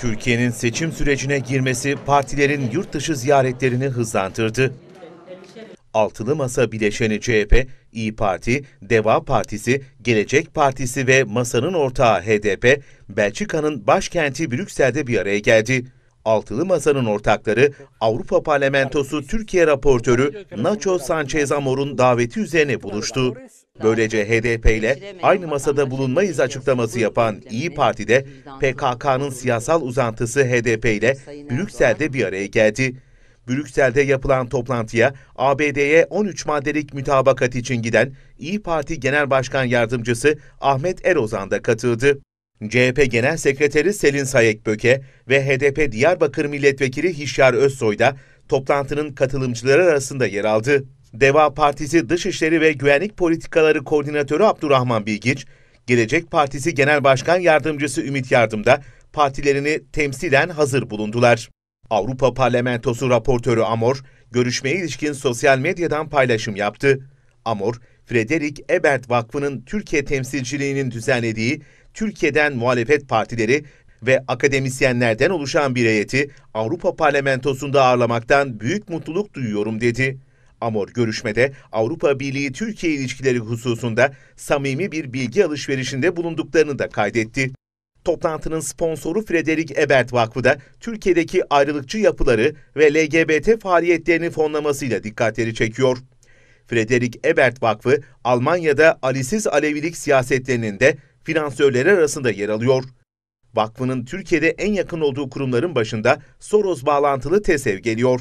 Türkiye'nin seçim sürecine girmesi partilerin yurt dışı ziyaretlerini hızlandırdı. Altılı Masa bileşeni CHP, İyi Parti, DEVA Partisi, Gelecek Partisi ve masanın ortağı HDP, Belçika'nın başkenti Brüksel'de bir araya geldi. Altılı Masa'nın ortakları Avrupa Parlamentosu Türkiye raportörü Nacho Sanchez-Amor'un daveti üzerine buluştu. Böylece HDP ile aynı masada bulunmayız açıklaması yapan İyi Parti'de PKK'nın siyasal uzantısı HDP ile Brüksel'de bir araya geldi. Brüksel'de yapılan toplantıya ABD'ye 13 maddelik mütabakat için giden İyi Parti Genel Başkan Yardımcısı Ahmet Erozan da katıldı. CHP Genel Sekreteri Selin Sayekböke ve HDP Diyarbakır Milletvekili Hişyar Özsoy da toplantının katılımcıları arasında yer aldı. DEVA Partisi Dışişleri ve Güvenlik Politikaları Koordinatörü Abdurrahman Bilgiç, Gelecek Partisi Genel Başkan Yardımcısı Ümit Yardım da partilerini temsilen hazır bulundular. Avrupa Parlamentosu raportörü Amor, görüşmeye ilişkin sosyal medyadan paylaşım yaptı. Amor, Friederich Ebert Vakfı'nın Türkiye temsilciliğinin düzenlediği Türkiye'den muhalefet partileri ve akademisyenlerden oluşan bir heyeti Avrupa Parlamentosu'nda ağırlamaktan büyük mutluluk duyuyorum dedi. Amor görüşmede Avrupa Birliği-Türkiye ilişkileri hususunda samimi bir bilgi alışverişinde bulunduklarını da kaydetti. Toplantının sponsoru Friederich Ebert Vakfı da Türkiye'deki ayrılıkçı yapıları ve LGBT faaliyetlerini fonlamasıyla dikkatleri çekiyor. Friederich Ebert Vakfı, Almanya'da Alisiz Alevilik siyasetlerinin de finansörleri arasında yer alıyor. Vakfının Türkiye'de en yakın olduğu kurumların başında Soros bağlantılı TESEV geliyor.